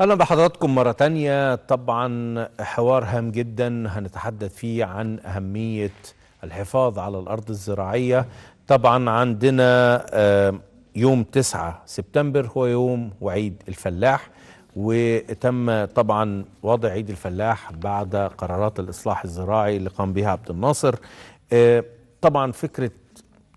أهلا بحضراتكم مرة تانية. طبعا حوار هام جدا هنتحدث فيه عن أهمية الحفاظ على الأرض الزراعية. طبعا عندنا يوم 9 سبتمبر هو يوم وعيد الفلاح، وتم طبعا وضع عيد الفلاح بعد قرارات الإصلاح الزراعي اللي قام بها عبد الناصر. طبعا فكرة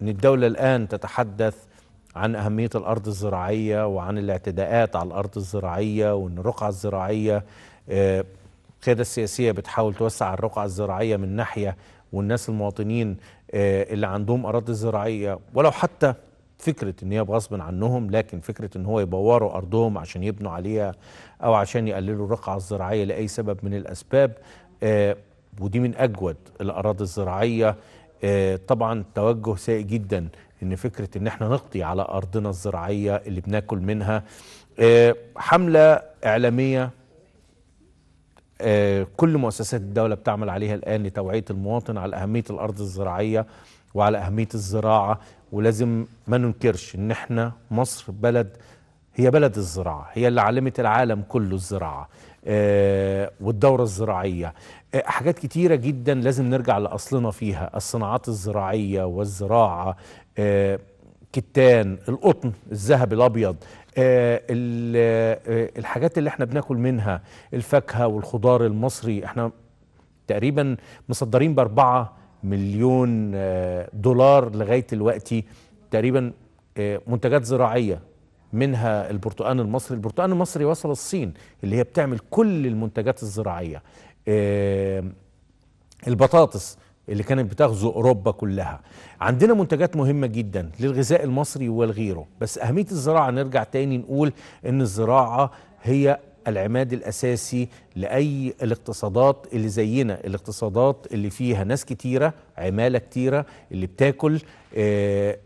أن الدولة الآن تتحدث عن أهمية الأرض الزراعية وعن الاعتداءات على الأرض الزراعية، وأن الرقعة الزراعية القيادة السياسية بتحاول توسع الرقعة الزراعية من ناحية، والناس المواطنين اللي عندهم أراضي زراعية ولو حتى فكرة إن هي بغصب عنهم، لكن فكرة إن هو يبوروا أرضهم عشان يبنوا عليها أو عشان يقللوا الرقعة الزراعية لأي سبب من الأسباب، ودي من أجود الأراضي الزراعية. طبعا توجه سيء جدا إن فكرة إن احنا نقضي على أرضنا الزراعية اللي بناكل منها. حملة إعلامية كل مؤسسات الدولة بتعمل عليها الآن لتوعية المواطن على أهمية الأرض الزراعية وعلى أهمية الزراعة، ولازم ما ننكرش إن احنا مصر هي بلد الزراعة، هي اللي علمت العالم كله الزراعة والدورة الزراعية. حاجات كتيرة جدا لازم نرجع لأصلنا فيها، الصناعات الزراعية والزراعة، كتان، القطن، الذهب الأبيض، الحاجات اللي احنا بناكل منها، الفاكهة والخضار المصري. احنا تقريبا مصدرين ب4 مليون دولار لغاية دلوقتي تقريبا منتجات زراعية، منها البرتقال المصري. البرتقال المصري وصل الصين اللي هي بتعمل كل المنتجات الزراعية. البطاطس اللي كانت بتغزو أوروبا كلها. عندنا منتجات مهمة جدا للغذاء المصري ولغيره، بس أهمية الزراعة نرجع تاني نقول إن الزراعة هي العماد الأساسي لأي الاقتصادات اللي زينا، الاقتصادات اللي فيها ناس كتيرة، عمالة كتيرة اللي بتاكل.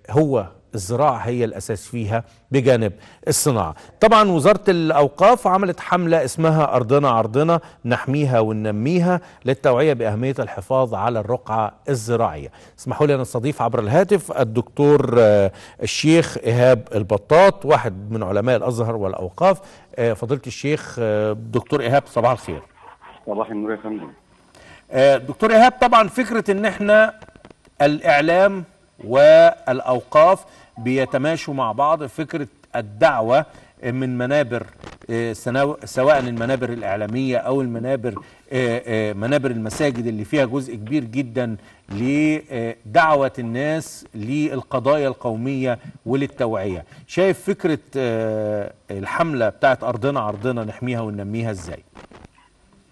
هو الزراعة هي الأساس فيها بجانب الصناعة. طبعا وزارة الأوقاف عملت حملة اسمها أرضنا عرضنا نحميها وننميها للتوعية بأهمية الحفاظ على الرقعة الزراعية. اسمحوا لي أن أستضيف عبر الهاتف الدكتور الشيخ إيهاب البطاط، واحد من علماء الأزهر والأوقاف. فضيلة الشيخ دكتور إيهاب، صباح الخير. صباح النور يا فندم. دكتور إيهاب، طبعا فكرة إن احنا الإعلام والأوقاف بيتماشوا مع بعض، فكرة الدعوة من منابر سواء المنابر الإعلامية أو منابر المساجد اللي فيها جزء كبير جدا لدعوة الناس للقضايا القومية وللتوعية. شايف فكرة الحملة بتاعت أرضنا عرضنا نحميها وننميها إزاي؟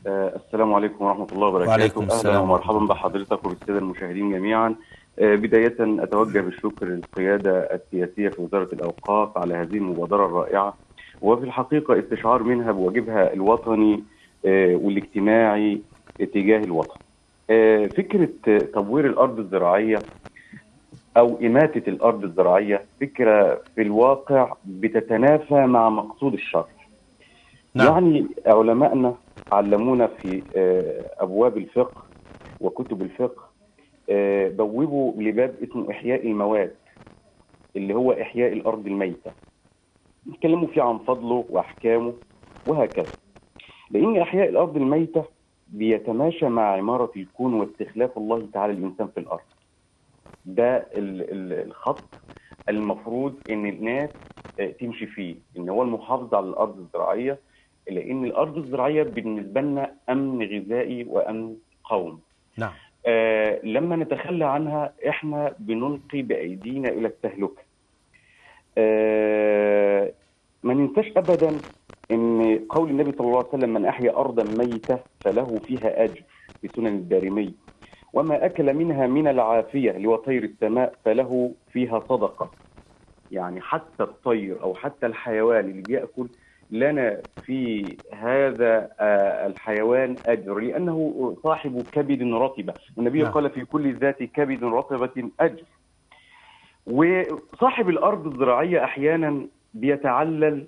السلام عليكم ورحمة الله وبركاته. وعليكم السلام. أهلا ومرحبا بحضرتك وبالسادة المشاهدين جميعا. بداية أتوجه بالشكر للقيادة السياسية في وزارة الأوقاف على هذه المبادرة الرائعة، وفي الحقيقة استشعار منها بواجبها الوطني والاجتماعي تجاه الوطن. فكرة تبوير الأرض الزراعية أو إماتة الأرض الزراعية فكرة في الواقع بتتنافى مع مقصود الشرع. نعم. يعني علمائنا علمونا في أبواب الفقه وكتب الفقه بوبوا لباب اسمه إحياء المواد، اللي هو إحياء الأرض الميتة. يتكلموا فيه عن فضله وأحكامه وهكذا، لأن إحياء الأرض الميتة بيتماشى مع عمارة الكون واستخلاف الله تعالى الإنسان في الأرض. ده الخط المفروض إن الناس تمشي فيه، إن هو المحافظة على الأرض الزراعية، لأن الأرض الزراعية بالنسبة لنا أمن غذائي وأمن قومي. نعم. لما نتخلى عنها إحنا بنلقي بأيدينا إلى التهلكة. ما ننساش أبدا إن قول النبي صلى الله عليه وسلم: من أحيا أرضا ميتة فله فيها أجر، في سنن الدارمي. وما أكل منها من العافية لوطير السماء فله فيها صدقة. يعني حتى الطير أو حتى الحيوان اللي بيأكل لنا في هذا الحيوان أجر، لأنه صاحب كبد رطبة، والنبي قال: في كل ذات كبد رطبة أجر. وصاحب الأرض الزراعية أحيانا بيتعلل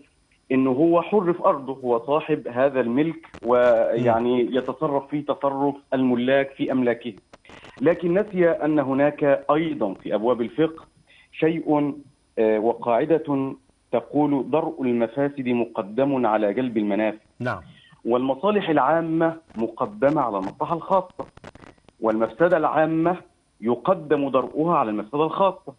إنه هو حر في أرضه، هو صاحب هذا الملك ويعني يتصرف فيه تصرف الملاك في أملاكه، لكن نسي أن هناك أيضا في أبواب الفقه شيء وقاعدة تقول: درء المفاسد مقدم على جلب المنافع. نعم. والمصالح العامة مقدمة على المصلحة الخاصة، والمفسدة العامة يقدم درؤها على المفسدة الخاصة.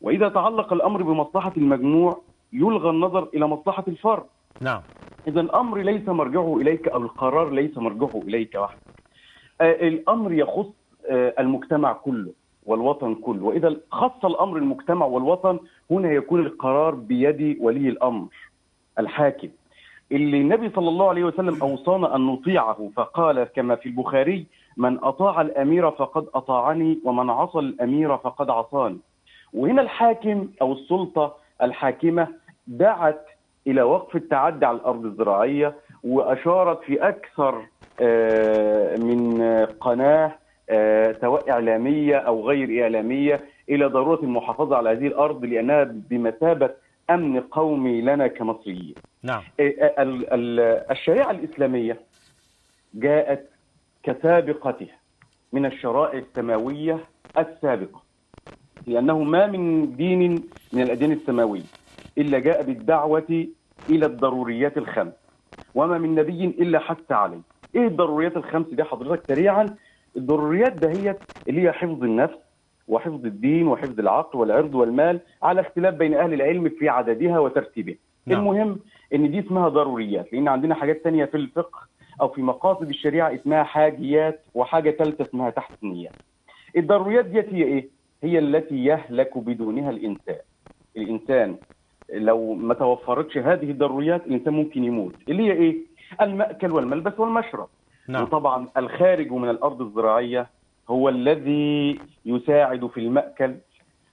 وإذا تعلق الأمر بمصلحة المجموع يلغى النظر إلى مصلحة الفرد. نعم. إذا الأمر ليس مرجعه إليك، أو القرار ليس مرجعه إليك وحدك. الأمر يخص المجتمع كله والوطن كله، وإذا خص الأمر المجتمع والوطن هنا يكون القرار بيد ولي الأمر الحاكم، اللي النبي صلى الله عليه وسلم أوصانا أن نطيعه، فقال كما في البخاري: من أطاع الأمير فقد أطاعني، ومن عصى الأمير فقد عصاني. وهنا الحاكم أو السلطة الحاكمة دعت إلى وقف التعدي على الأرض الزراعية، وأشارت في أكثر من قناة سواء إعلامية أو غير إعلامية إلى ضرورة المحافظة على هذه الأرض، لأنها بمثابة أمن قومي لنا كمصريين. نعم. الشريعة الإسلامية جاءت كسابقتها من الشرائع السماوية السابقة، لأنه ما من دين من الأديان السماوية إلا جاء بالدعوة إلى الضروريات الخمس، وما من نبي إلا حث عليه. إيه الضروريات الخمس دي حضرتك سريعا؟ الضروريات ده هي اللي هي حفظ النفس وحفظ الدين وحفظ العقل والعرض والمال، على اختلاف بين أهل العلم في عددها وترتيبها. نعم. المهم إن دي اسمها ضروريات، لأن عندنا حاجات تانية في الفقه أو في مقاصد الشريعة اسمها حاجيات، وحاجة ثالثة اسمها تحسينيات. الضروريات دي هي إيه؟ هي التي يهلك بدونها الإنسان. الإنسان لو ما توفرتش هذه الضروريات الإنسان ممكن يموت، اللي هي إيه؟ المأكل والملبس والمشرب. نعم. وطبعا الخارج من الأرض الزراعية هو الذي يساعد في المأكل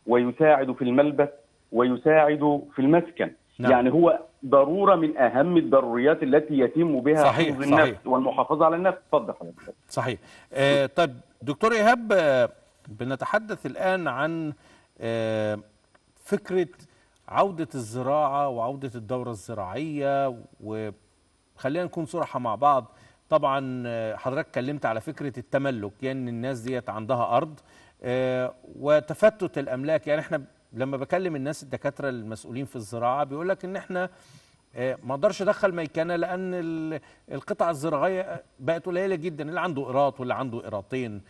ويساعد في الملبس ويساعد في المسكن. نعم. يعني هو ضرورة من أهم الضروريات التي يتم بها حفظ النفس والمحافظة على النفس. اتفضل حضرتك. صحيح. طيب دكتور إيهاب، بنتحدث الآن عن فكرة عودة الزراعة وعودة الدورة الزراعية، وخلينا نكون صراحة مع بعض. طبعا حضرتك اتكلمت على فكرة التملك، يعني الناس ديت عندها أرض وتفتت الأملاك. يعني احنا لما بكلم الناس الدكاترة المسؤولين في الزراعة بيقول لك إن احنا ما اقدرش ادخل ميكنة، لأن القطع الزراعية بقت قليلة جدا، اللي عنده قراط واللي عنده قراطين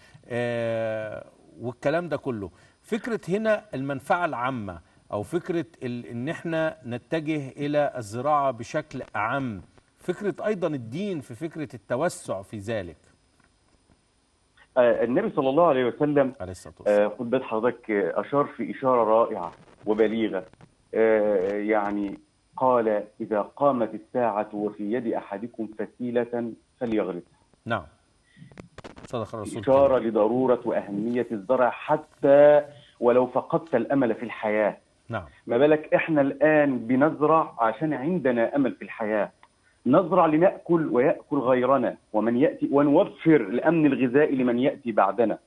والكلام ده كله. فكرة هنا المنفعة العامة، أو فكرة إن احنا نتجه إلى الزراعة بشكل أعم، فكرة أيضا الدين في فكرة التوسع في ذلك. النبي صلى الله عليه وسلم خد بال حضرتك أشار في إشارة رائعة وبليغة، يعني قال: إذا قامت الساعة وفي يد أحدكم فسيلة فليغرسها. نعم. صدق الرسول. إشارة لضرورة وأهمية الزرع حتى ولو فقدت الأمل في الحياة. نعم. ما بالك إحنا الآن بنزرع عشان عندنا أمل في الحياة، نزرع لنأكل ويأكل غيرنا ومن يأتي، ونوفر الأمن الغذائي لمن يأتي بعدنا.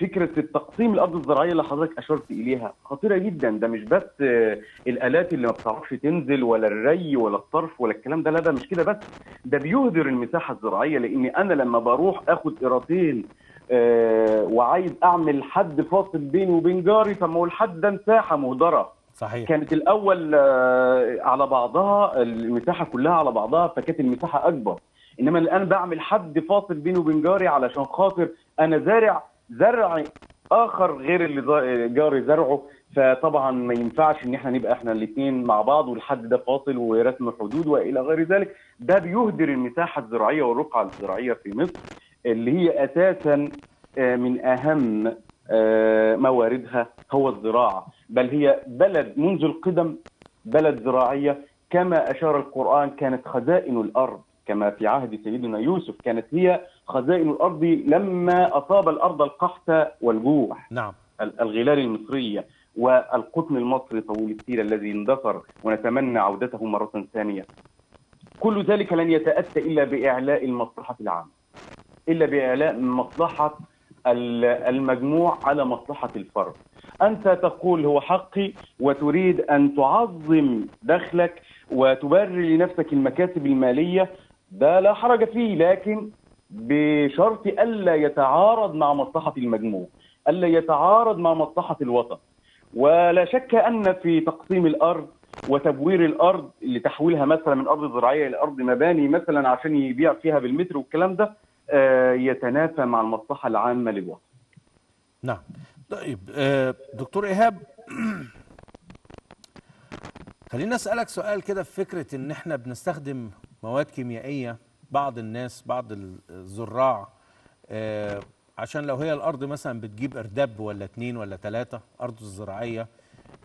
فكرة التقسيم الأرض الزراعية اللي حضرتك أشرت إليها خطيرة جدا. ده مش بس الآلات اللي ما بتعرفش تنزل ولا الري ولا الطرف ولا الكلام ده، لا ده مش كده بس، ده بيهدر المساحة الزراعية. لأن أنا لما بروح آخد قراطين وعايز أعمل حد فاصل بيني وبين جاري، فما هو الحد ده مساحة مهدرة. صحيح. كانت الأول على بعضها المساحة كلها على بعضها، فكانت المساحة أكبر، إنما الآن بعمل حد فاصل بيني وبين جاري علشان خاطر أنا زارع زرع آخر غير اللي جاري زرعه، فطبعا ما ينفعش إن احنا نبقى احنا الاثنين مع بعض والحد ده فاصل ورسم حدود وإلى غير ذلك. ده بيهدر المساحة الزراعية والرقعة الزراعية في مصر اللي هي أساسا من أهم مواردها هو الزراعة، بل هي بلد منذ القدم بلد زراعية، كما أشار القرآن كانت خزائن الأرض، كما في عهد سيدنا يوسف كانت هي خزائن الأرض لما أصاب الأرض القحط والجوع، نعم، الغلال المصرية والقطن المصري طويل السيرة الذي اندثر ونتمنى عودته مرة ثانية. كل ذلك لن يتأتى إلا بإعلاء المصلحة العامة، إلا بإعلاء مصلحة المجموع على مصلحة الفرد. أنت تقول هو حقي وتريد أن تعظم دخلك وتبرر لنفسك المكاسب المالية، ده لا حرج فيه، لكن بشرط ألا يتعارض مع مصلحة المجموع، ألا يتعارض مع مصلحة الوطن. ولا شك أن في تقسيم الأرض وتبوير الأرض لتحويلها مثلا من أرض زراعية إلى أرض مباني مثلا عشان يبيع فيها بالمتر والكلام ده يتنافى مع المصلحة العامة للوطن. نعم. طيب دكتور إيهاب، خلينا أسألك سؤال كده في فكرة إن إحنا بنستخدم مواد كيميائية، بعض الناس بعض الزراع عشان لو هي الأرض مثلا بتجيب أرداب ولا 2 ولا 3 أرض الزراعية،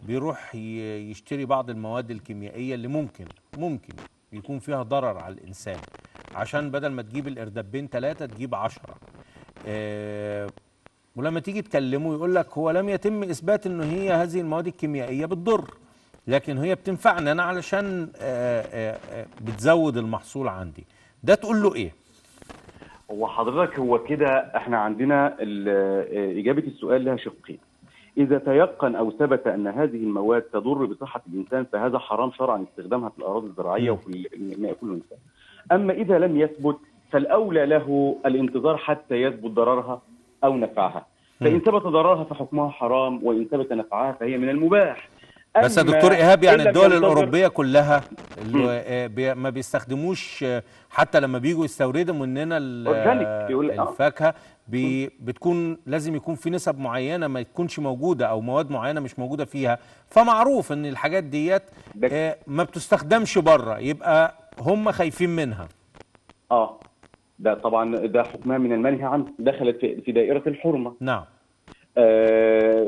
بيروح يشتري بعض المواد الكيميائية اللي ممكن يكون فيها ضرر على الإنسان، عشان بدل ما تجيب الأردبين 3 تجيب 10. ولما تيجي تكلمه يقول لك هو لم يتم إثبات إنه هي هذه المواد الكيميائية بتضر، لكن هي بتنفعني أنا علشان بتزود المحصول عندي. ده تقول له إيه؟ هو حضرتك هو كده احنا عندنا إجابة السؤال لها شقين. إذا تيقن أو ثبت أن هذه المواد تضر بصحة الإنسان فهذا حرام شرعا استخدامها في الأراضي الزراعية وفي ما يأكله الإنسان. أما إذا لم يثبت فالأولى له الانتظار حتى يثبت ضررها أو نفعها، فإن ثبت ضررها فحكمها حرام وإن ثبت نفعها فهي من المباح. بس يا دكتور إيهاب يعني الدول الأوروبية كلها ما بيستخدموش، حتى لما بيجوا يستوردوا مننا الفاكهة بتكون لازم يكون في نسب معينة ما تكونش موجودة أو مواد معينة مش موجودة فيها، فمعروف إن الحاجات ديت ما بتستخدمش بره، يبقى هم خايفين منها. ده طبعا ده حكمها من المنهي عنه، دخلت في دائرة الحرمة. نعم.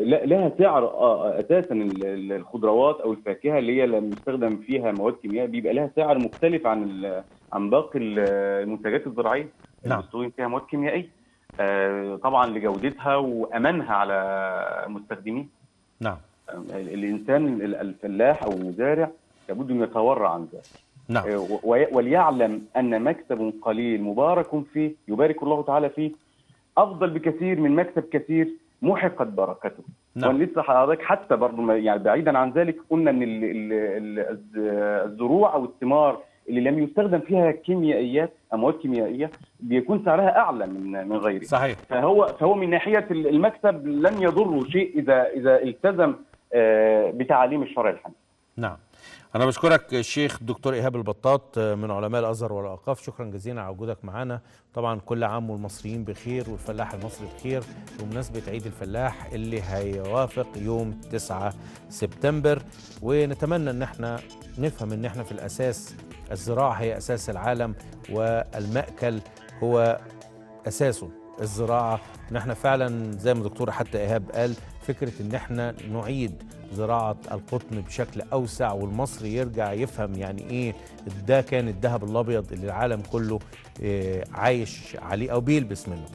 لها سعر اساسا الخضروات او الفاكهه اللي هي لما يستخدم فيها مواد كيميائيه بيبقى لها سعر مختلف عن باقي المنتجات الزراعيه اللي بتستخدم فيها مواد كيميائيه، طبعا لجودتها وامانها على المستخدمين. نعم. الانسان الفلاح او المزارع لابد ان يتورع عن ذلك. نعم. وليعلم ان مكسب قليل مبارك فيه، يبارك الله تعالى فيه، افضل بكثير من مكسب كثير محقت بركته. نعم. ولسه حضرتك حتى برضه يعني بعيدا عن ذلك قلنا ان الزروع او الثمار اللي لم يستخدم فيها كيميائيات او مواد كيميائيه بيكون سعرها اعلى من غيره. صحيح. فهو من ناحيه المكسب لن يضره شيء اذا التزم بتعاليم الشرع الحنيف. نعم. أنا بشكرك الشيخ الدكتور إيهاب البطاط من علماء الأزهر والأوقاف، شكرا جزيلا على وجودك معنا. طبعا كل عام والمصريين بخير والفلاح المصري بخير، بمناسبة عيد الفلاح اللي هيوافق يوم 9 سبتمبر، ونتمنى إن احنا نفهم إن احنا في الأساس الزراعة هي أساس العالم، والمأكل هو أساسه الزراعة، إن احنا فعلا زي ما الدكتور حتى إيهاب قال فكرة إن احنا نعيد زراعة القطن بشكل أوسع، والمصري يرجع يفهم يعني إيه ده كان الذهب الأبيض اللي العالم كله عايش عليه أو بيلبس منه.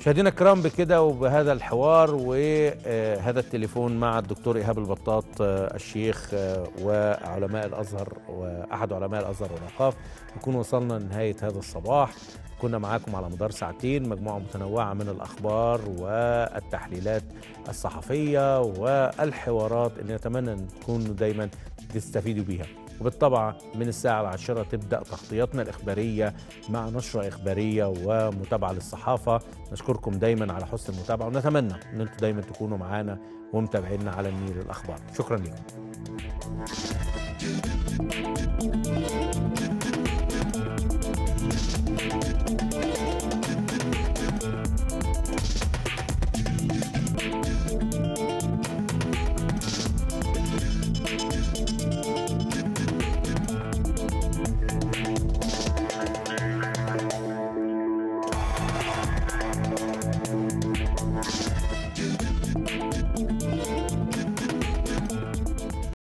مشاهدينا الكرام، بكده وبهذا الحوار وهذا التليفون مع الدكتور إيهاب البطاط الشيخ وعلماء الأزهر وأحد علماء الأزهر والأوقاف، نكون وصلنا لنهاية هذا الصباح. كنا معاكم على مدار ساعتين مجموعة متنوعة من الأخبار والتحليلات الصحفية والحوارات اللي نتمنى أن تكونوا دايما تستفيدوا بيها. وبالطبع من الساعة 10 تبدأ تغطياتنا الإخبارية مع نشرة إخبارية ومتابعة للصحافة. نشكركم دايما على حسن المتابعة، ونتمنى أن أنتم دايما تكونوا معانا ومتابعينا على النيل للأخبار. شكرا لكم.